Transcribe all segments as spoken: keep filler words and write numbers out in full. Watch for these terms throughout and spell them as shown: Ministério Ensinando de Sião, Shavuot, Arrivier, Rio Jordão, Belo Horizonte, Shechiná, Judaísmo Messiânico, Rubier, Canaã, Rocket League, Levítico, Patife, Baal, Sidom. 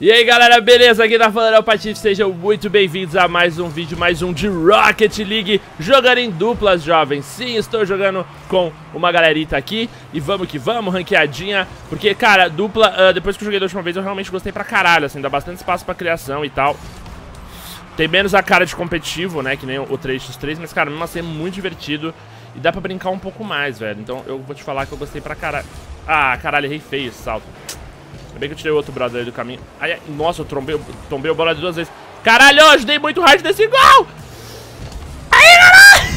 E aí galera, beleza? Aqui tá falando é o Patife, sejam muito bem-vindos a mais um vídeo, mais um de Rocket League, jogando em duplas, jovens. Sim, estou jogando com uma galerita aqui e vamos que vamos, ranqueadinha. Porque, cara, dupla, uh, depois que eu joguei da última vez eu realmente gostei pra caralho, assim, dá bastante espaço pra criação e tal. Tem menos a cara de competitivo, né, que nem o três por três, mas, cara, mesmo assim é muito divertido e dá pra brincar um pouco mais, velho. Então eu vou te falar que eu gostei pra caralho. Ah, caralho, errei feio esse salto. Ainda bem que eu tirei outro brother aí do caminho. Ai, ai, nossa, eu trombei, eu tombei o brother duas vezes. Caralho, eu ajudei muito hard nesse gol. Aí,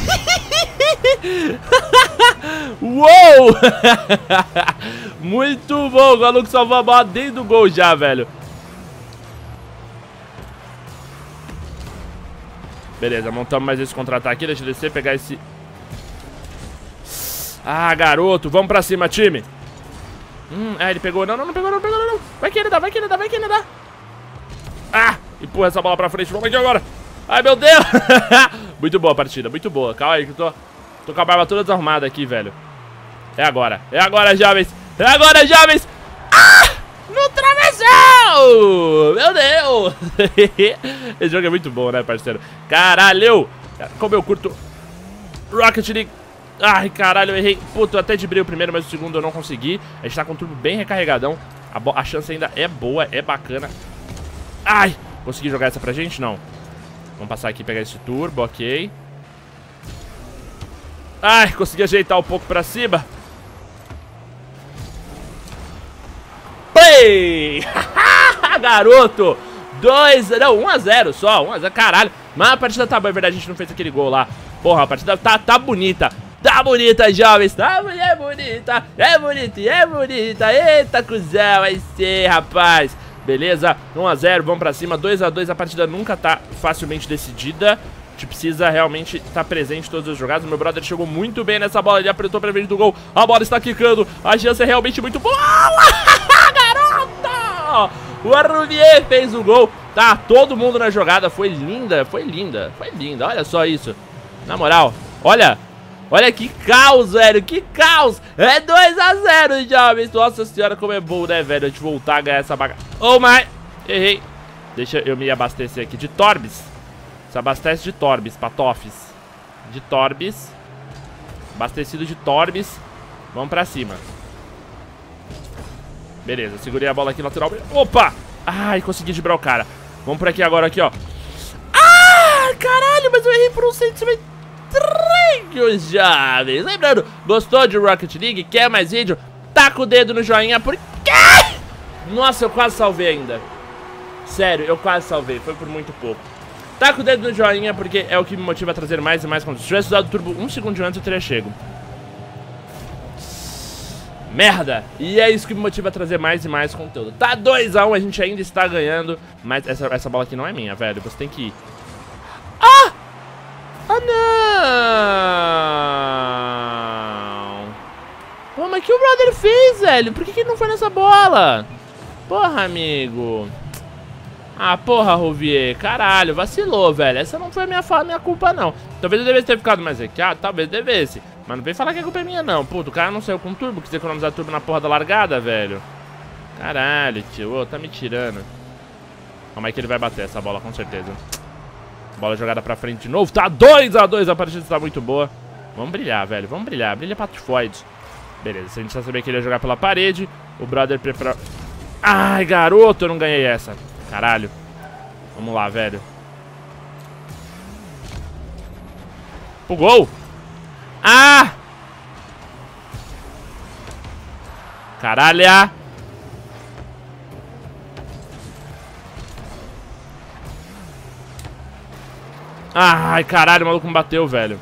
caralho. Uou. Muito bom. O maluco salvou a bola dentro do gol já, velho. Beleza, montamos mais esse contra-ataque. Deixa eu descer, pegar esse... Ah, garoto. Vamos pra cima, time. Hum, ah, ele pegou. Não, não, não pegou, não, pegou, não, não. Vai que ele dá, vai que ele dá, vai que ele dá. Ah, empurra essa bola pra frente. Vamos aqui agora. Ai, meu Deus. Muito boa a partida, muito boa. Calma aí que eu tô... Tô com a barba toda desarrumada aqui, velho. É agora, é agora, jovens. É agora, jovens. Ah, no travessão. Meu Deus. Esse jogo é muito bom, né, parceiro? Caralho. Como eu curto Rocket League. Ai, caralho, eu errei. Puta, eu até debrei o primeiro, mas o segundo eu não consegui. A gente tá com o turbo bem recarregadão. A, a chance ainda é boa, é bacana. Ai, consegui jogar essa pra gente? Não. Vamos passar aqui e pegar esse turbo, ok. Ai, consegui ajeitar um pouco pra cima. Play! Garoto! dois... Não, um a zero só, um a zero, caralho. Mas a partida tá boa, é verdade, a gente não fez aquele gol lá. Porra, a partida tá, tá bonita. Tá bonita, jovens, tá mulher bonita, é bonita e é bonita. Eita, cuzão, vai ser, rapaz. Beleza, um a zero, vamos pra cima. Dois a dois, a partida nunca tá facilmente decidida. A gente precisa realmente estar tá presente em todas as jogadas. Meu brother chegou muito bem nessa bola, ele apertou pra frente do gol. A bola está quicando, a chance é realmente muito boa. Garota! O Rubier fez o gol. Tá, todo mundo na jogada, foi linda, foi linda, foi linda, olha só isso. Na moral, olha... Olha que caos, velho, que caos. É dois a zero, jovens. Nossa senhora, como é bom, né, velho, a gente voltar a ganhar essa bagaça. Oh my, errei. Deixa eu me abastecer aqui de Torbis. Se abastece de Torbis, Patofes. De Torbis. Abastecido de Torbis. Vamos pra cima. Beleza, segurei a bola aqui lateral. Opa, ai, consegui driblar o cara. Vamos por aqui agora, aqui, ó. Ah, caralho, mas eu errei por um centímetro. Jovens, lembrando, gostou de Rocket League? Quer mais vídeo? Taca o dedo no joinha, porque... Nossa, eu quase salvei ainda. Sério, eu quase salvei, foi por muito pouco. Taca o dedo no joinha porque é o que me motiva a trazer mais e mais conteúdo. Se tivesse usado o turbo um segundo antes, eu teria chego. Merda! E é isso que me motiva a trazer mais e mais conteúdo. Tá dois a um, a gente ainda está ganhando. Mas essa, essa bola aqui não é minha, velho, você tem que ir. Ah! Ah, não! Pô, mas o que o brother fez, velho? Por que que ele não foi nessa bola? Porra, amigo. Ah, porra, Rubier. Caralho, vacilou, velho. Essa não foi a minha, minha culpa, não. Talvez eu devesse ter ficado mais aqui. Ah, talvez eu devesse. Mas não vem falar que a culpa é minha, não. Puto, o cara não saiu com turbo. Quis economizar turbo na porra da largada, velho. Caralho, tio. Ô, tá me tirando. Como é que ele vai bater essa bola, com certeza. Bola jogada pra frente de novo. Tá dois a dois. A partida tá muito boa. Vamos brilhar, velho. Vamos brilhar. Brilha Patifoide. Beleza. Se a gente já sabia que ele ia jogar pela parede. O brother prepara... Ai, garoto. Eu não ganhei essa. Caralho. Vamos lá, velho. O gol. Ah! Caralho. Ai, caralho, o maluco me bateu, velho.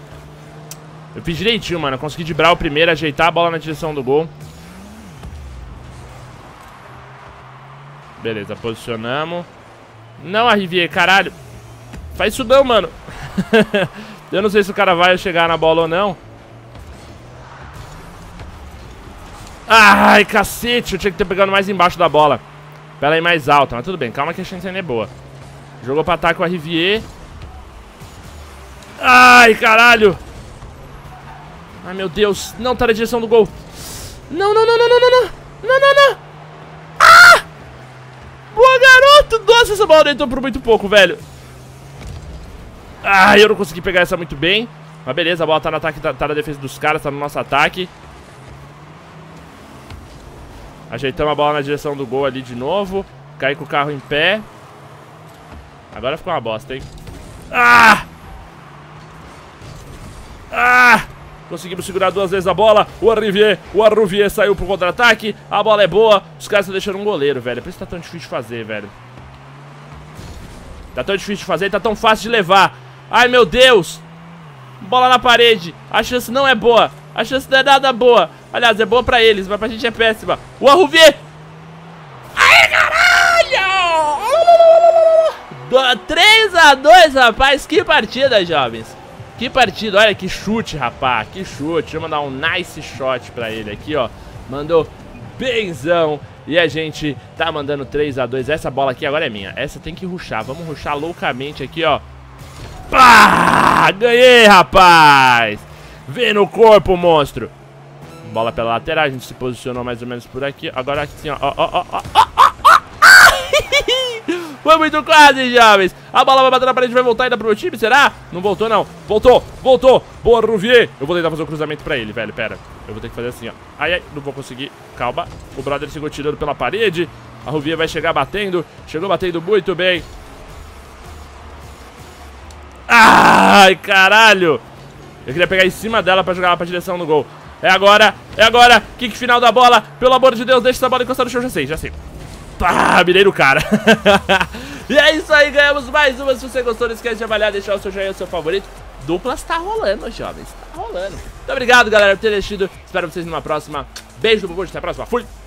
Eu fiz direitinho, mano. Eu consegui driblar o primeiro, ajeitar a bola na direção do gol. Beleza, posicionamos. Não, Arrivier, caralho. Faz isso não, mano. Eu não sei se o cara vai chegar na bola ou não. Ai, cacete. Eu tinha que ter pegado mais embaixo da bola. Pra ela ir mais alta, mas tudo bem. Calma que a chance ainda é boa. Jogou pra ataque o Arrivier. Ai, caralho. Ai, meu Deus. Não, tá na direção do gol. Não, não, não, não, não, não, não, não, não, não. Ah! Boa, garoto. muito... Nossa, essa bola entrou por muito pouco, velho. Ah, eu não consegui pegar essa muito bem. Mas beleza, a bola tá no ataque, tá, tá na defesa dos caras, tá no nosso ataque. Ajeitamos a bola na direção do gol ali de novo. Caí com o carro em pé. Agora ficou uma bosta, hein? Ah! Ah! Conseguimos segurar duas vezes a bola. O Arrivier, o Arrivier saiu pro contra-ataque. A bola é boa. Os caras estão deixando um goleiro, velho. Por isso tá tão difícil de fazer, velho. Tá tão difícil de fazer e tá tão fácil de levar. Ai, meu Deus! Bola na parede. A chance não é boa. A chance não é nada boa. Aliás, é boa pra eles, mas pra gente é péssima. O Arrivier! Ai, caralho! três a dois, rapaz. Que partida, jovens. Que partida. Olha que chute, rapaz. Que chute. Deixa eu mandar um nice shot pra ele aqui, ó. Mandou benzão. E a gente tá mandando três a dois. Essa bola aqui agora é minha. Essa tem que rushar. Vamos rushar loucamente aqui, ó. Pá! Ganhei, rapaz! Vem no corpo, monstro! Bola pela lateral, a gente se posicionou mais ou menos por aqui. Agora aqui, ó, ó, ó, ó, ó, ó, ó! Foi muito quase, jovens! A bola vai bater na parede, vai voltar ainda pro meu time, será? Não voltou, não. Voltou, voltou! Boa, Rubier! Eu vou tentar fazer o cruzamento pra ele, velho, pera. Eu vou ter que fazer assim, ó. Ai, ai, não vou conseguir. Calma. O brother chegou tirando pela parede. A Rubier vai chegar batendo. Chegou batendo muito bem. Ai, caralho! Eu queria pegar em cima dela pra jogar lá pra direção do gol. É agora, é agora. Kick final da bola. Pelo amor de Deus, deixa essa bola encostar no chão. Já sei, já sei. Pá, mirei no cara. E é isso aí, ganhamos mais uma. Se você gostou, não esquece de avaliar, deixar o seu joinha, o seu favorito. Duplas tá rolando, jovens. Tá rolando. Muito obrigado, galera, por ter assistido. Espero vocês numa próxima. Beijo do Bubu, até a próxima. Fui!